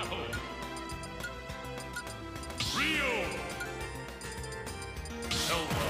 battle. Rio. Selva.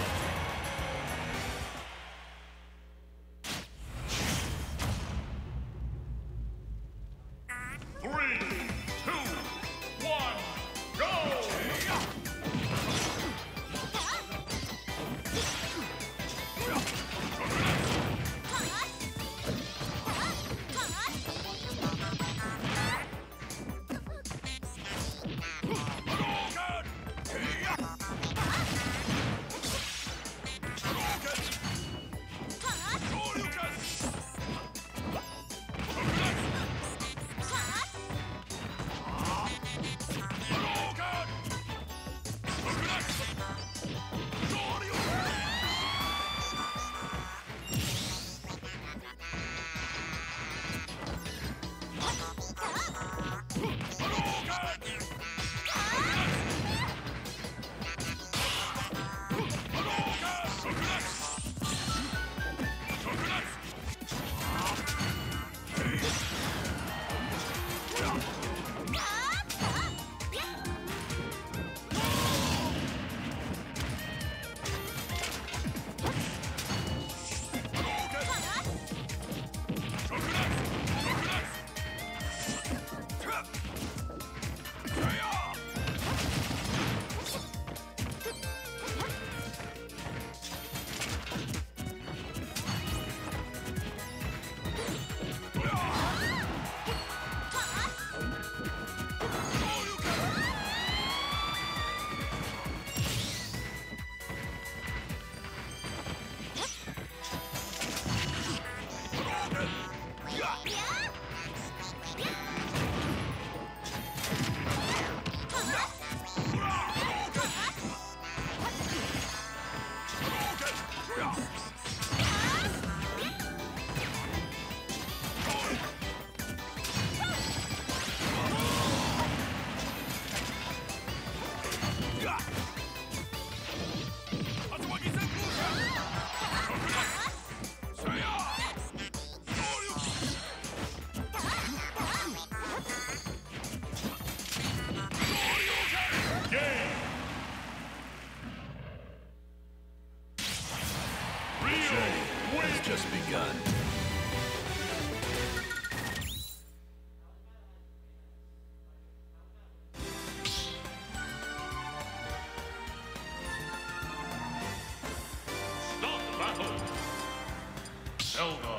Elva.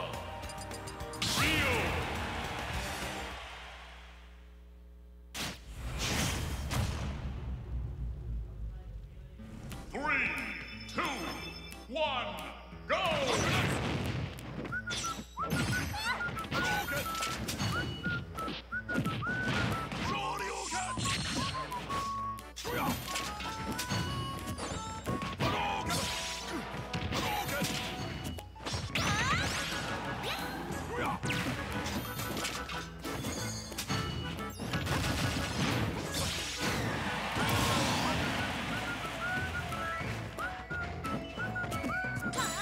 Rio. Three, two, one, go! Come on.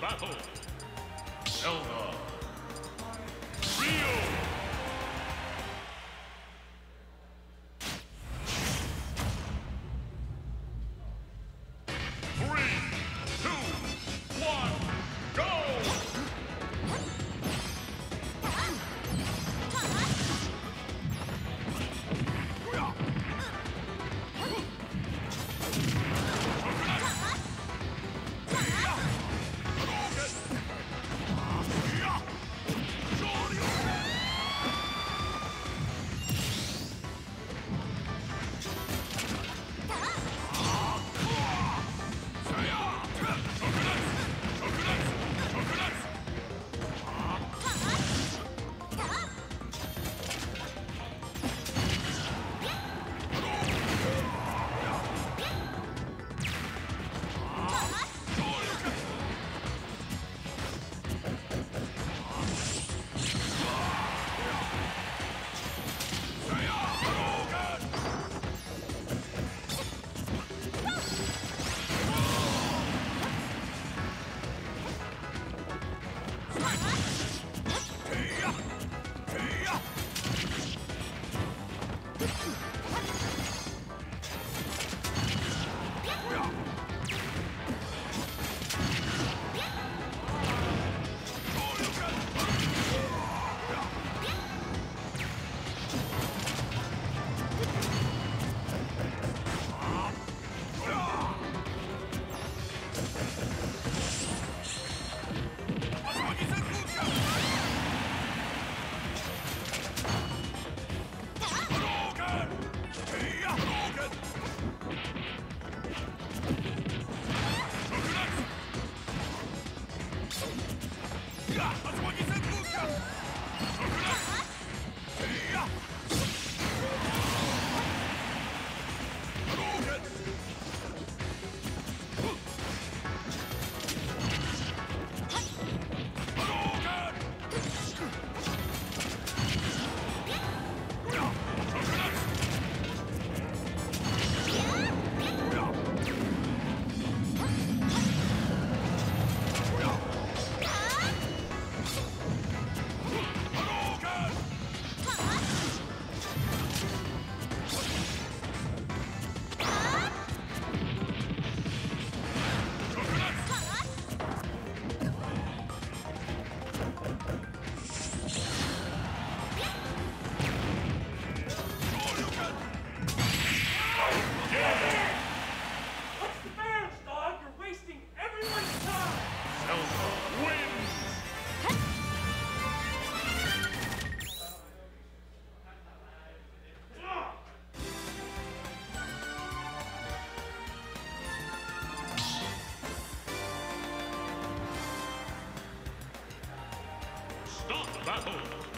Battle Zelda Rio. Battle!